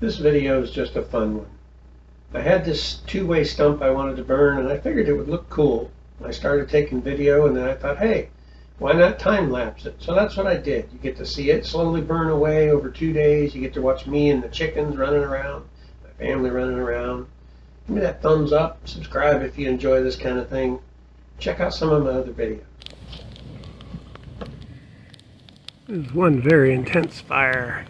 This video is just a fun one. I had this two-way stump I wanted to burn, and I figured it would look cool. I started taking video, and then I thought, hey, why not time-lapse it? So that's what I did. You get to see it slowly burn away over 2 days. You get to watch me and the chickens running around, my family running around. Give me that thumbs up. Subscribe if you enjoy this kind of thing. Check out some of my other videos. This is one very intense fire.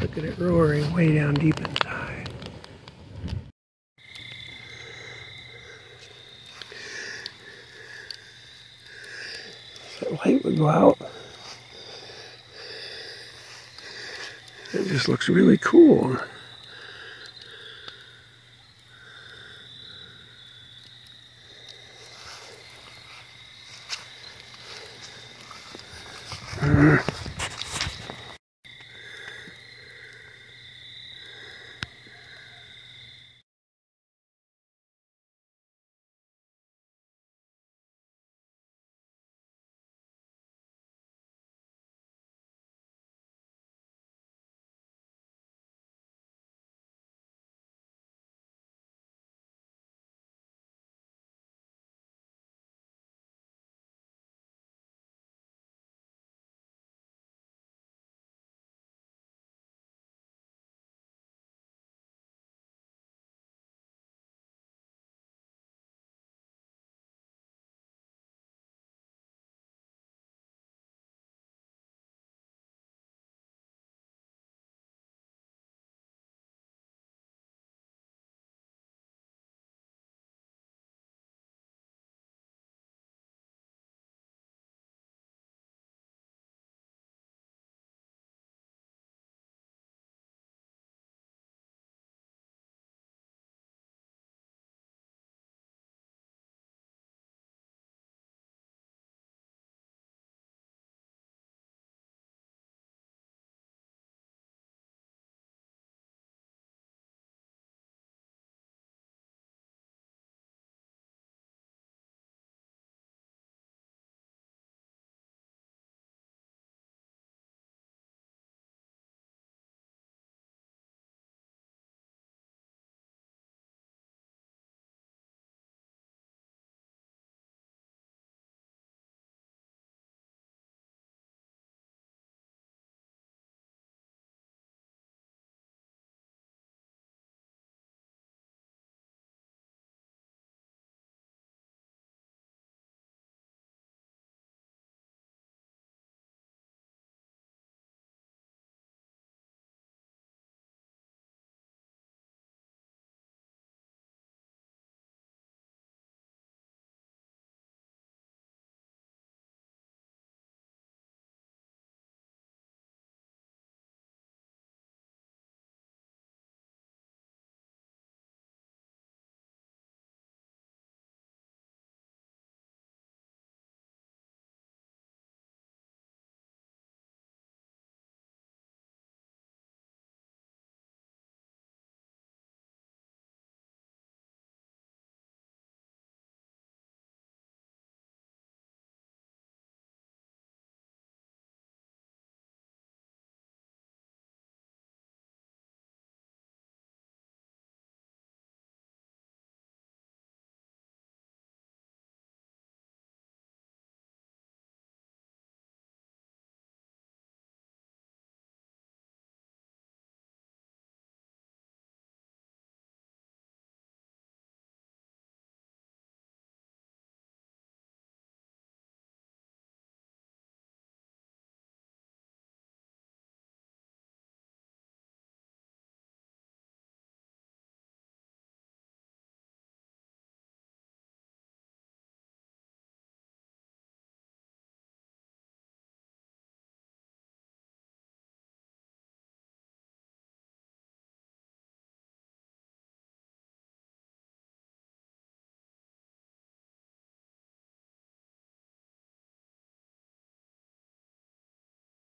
Look at it roaring way down deep inside. That light would go out. It just looks really cool.